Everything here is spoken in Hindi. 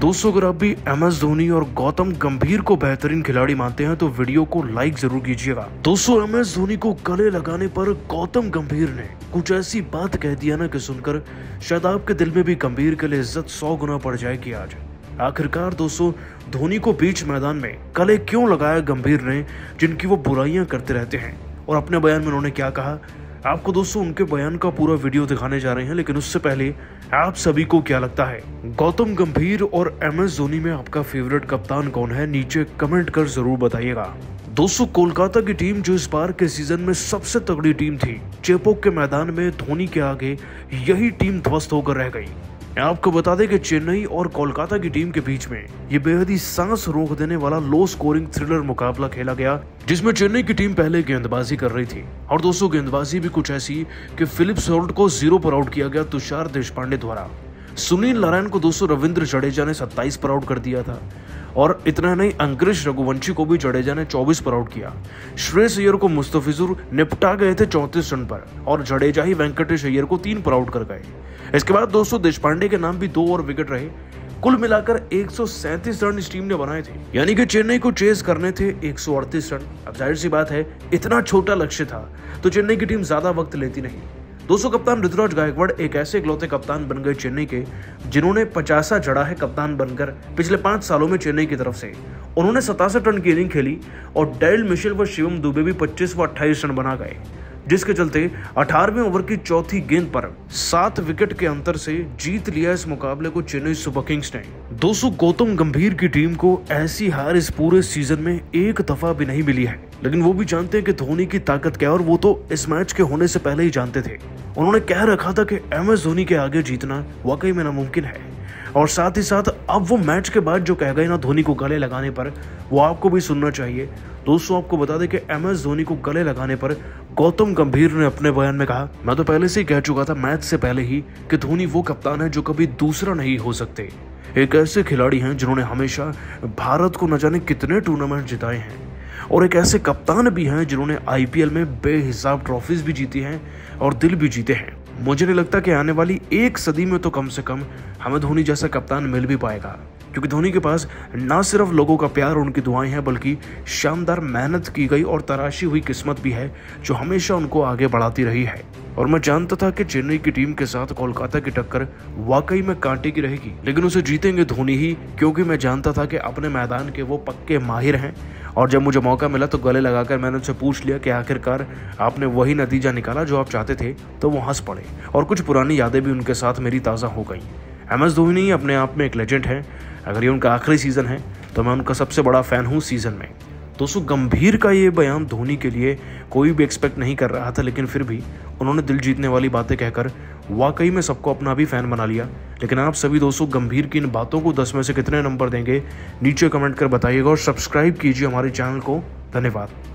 दोस्तों अगर आप भी MS धोनी और गौतम गंभीर को बेहतरीन खिलाड़ी मानते हैं तो वीडियो को लाइक जरूर कीजिएगा। दोस्तों MS धोनी को गले लगाने पर गौतम गंभीर ने कुछ ऐसी बात कह दिया ना कि सुनकर शायद आपके दिल में भी गंभीर के लिए इज्जत 100 गुना बढ़ जाएगी। आज आखिरकार दोस्तों धोनी को बीच मैदान में गले क्यों लगाया गंभीर ने, जिनकी वो बुराइयां करते रहते हैं, और अपने बयान में उन्होंने क्या कहा आपको दोस्तों उनके बयान का पूरा वीडियो दिखाने जा रहे हैं। लेकिन उससे पहले आप सभी को क्या लगता है गौतम गंभीर और MS धोनी में आपका फेवरेट कप्तान कौन है, नीचे कमेंट कर जरूर बताइएगा। दोस्तों कोलकाता की टीम जो इस बार के सीजन में सबसे तगड़ी टीम थी, चेपॉक के मैदान में धोनी के आगे यही टीम ध्वस्त होकर रह गई। आपको बता दें कि चेन्नई और कोलकाता की टीम के बीच में ये बेहद ही सांस रोक देने वाला लो स्कोरिंग थ्रिलर मुकाबला खेला गया, जिसमें चेन्नई की टीम पहले गेंदबाजी कर रही थी और दोस्तों गेंदबाजी भी कुछ ऐसी कि फिलिप सॉल्ट को 0 पर आउट किया गया तुषार देशपांडे द्वारा। सुनील नारायण को दोस्तों रविंद्र जडेजा ने 27 पर आउट कर दिया था, और इतना नहीं अंकरिश रघुवंशी को भी जडेजा ने 24 पर आउट किया। श्रेयस अय्यर को मुस्तफिजुर निपटा गए थे 34 रन पर, और जडेजा ही वेंकटेश अय्यर को 3 पर आउट कर गए। इसके बाद दोस्तों देशपांडे के नाम भी 2 और विकेट रहे। कुल मिलाकर 137 रन इस टीम ने बनाए थे, यानी कि चेन्नई को चेस करने थे 138 रन। अब जाहिर सी बात है इतना छोटा लक्ष्य था तो चेन्नई की टीम ज्यादा वक्त लेती नहीं। दोस्तों कप्तान ऋतुराज गायकवाड़ एक ऐसे इकलौते कप्तान बन गए चेन्नई के, जिन्होंने 50वां जड़ा है कप्तान बनकर पिछले 5 सालों में चेन्नई की तरफ से। उन्होंने 67 रन की इनिंग खेली और डैरिल मिशेल व शिवम दुबे भी 25 व 28 रन बना गए, जिसके चलते 18वें ओवर की चौथी गेंद पर 7 विकेट के अंतर से जीत लिया इस मुकाबले को चेन्नई सुपर किंग्स ने। दोस्तों गौतम गंभीर की टीम को ऐसी हार इस पूरे सीजन में एक दफा भी नहीं मिली है, लेकिन वो भी जानते हैं कि धोनी की ताकत क्या है, और वो तो इस मैच के होने से पहले ही जानते थे। उन्होंने कह रखा था कि MS धोनी के आगे जीतना वाकई में नामुमकिन है, और साथ ही साथ अब वो मैच के बाद जो कह गए ना धोनी को गले लगाने पर, वो आपको भी सुनना चाहिए। दोस्तों आपको बता दें कि MS धोनी को गले लगाने पर गौतम गंभीर ने अपने बयान में कहा, मैं तो पहले से ही कह चुका था मैच से पहले ही कि धोनी वो कप्तान है जो कभी दूसरा नहीं हो सकते। एक ऐसे खिलाड़ी हैं जिन्होंने हमेशा भारत को न जाने कितने टूर्नामेंट जिताए हैं, और एक ऐसे कप्तान भी हैं जिन्होंने IPL में बेहिसाब ट्रॉफीज भी जीती हैं और दिल भी जीते हैं। मुझे नहीं लगता कि आने वाली एक सदी में तो कम से कम हमें धोनी जैसा कप्तान मिल भी पाएगा, क्योंकि धोनी के पास ना सिर्फ लोगों का प्यार और उनकी दुआएं हैं, बल्कि शानदार मेहनत की गई और तराशी हुई किस्मत भी है जो हमेशा उनको आगे बढ़ाती रही है। और मैं जानता था कि चेन्नई की टीम के साथ कोलकाता की टक्कर वाकई में कांटे की रहेगी, लेकिन उसे जीतेंगे धोनी ही, क्योंकि मैं जानता था कि अपने मैदान के वो पक्के माहिर हैं। और जब मुझे मौका मिला तो गले लगाकर मैंने उनसे पूछ लिया कि आखिरकार आपने वही नतीजा निकाला जो आप चाहते थे, तो वो हंस पड़े और कुछ पुरानी यादें भी उनके साथ मेरी ताज़ा हो गई। MS धोनी अपने आप में एक लेजेंड है, अगर ये उनका आखिरी सीजन है तो मैं उनका सबसे बड़ा फैन हूँ सीजन में। दोस्तों गंभीर का ये बयान धोनी के लिए कोई भी एक्सपेक्ट नहीं कर रहा था, लेकिन फिर भी उन्होंने दिल जीतने वाली बातें कहकर वाकई में सबको अपना भी फैन बना लिया। लेकिन आप सभी दोस्तों गंभीर की इन बातों को 10 में से कितने नंबर देंगे, नीचे कमेंट कर बताइएगा, और सब्सक्राइब कीजिए हमारे चैनल को। धन्यवाद।